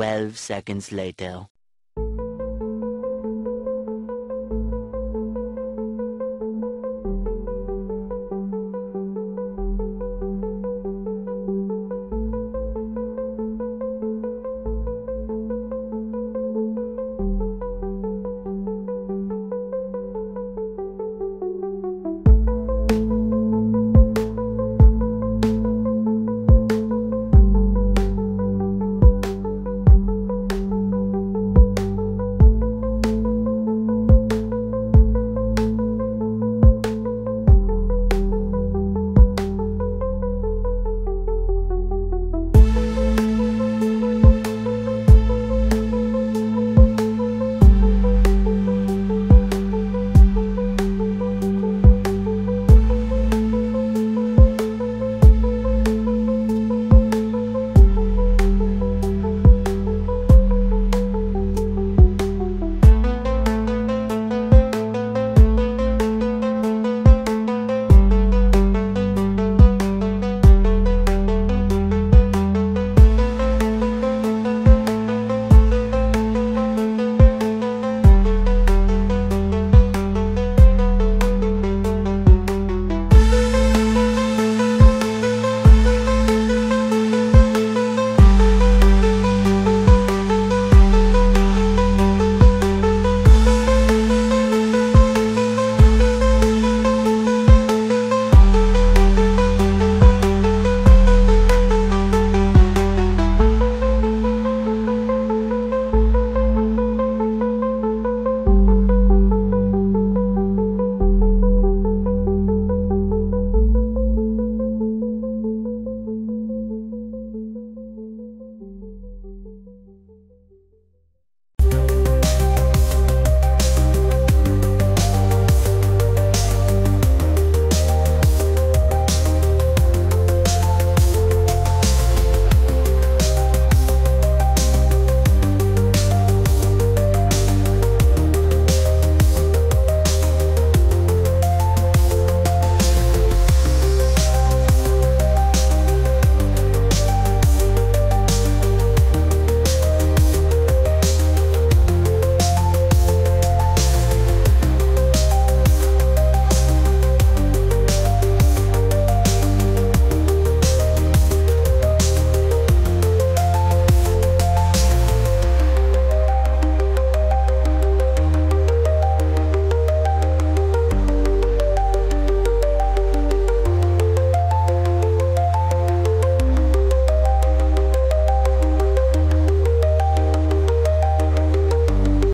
12 seconds later.